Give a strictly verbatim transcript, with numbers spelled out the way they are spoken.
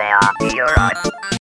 Andrea, you're right.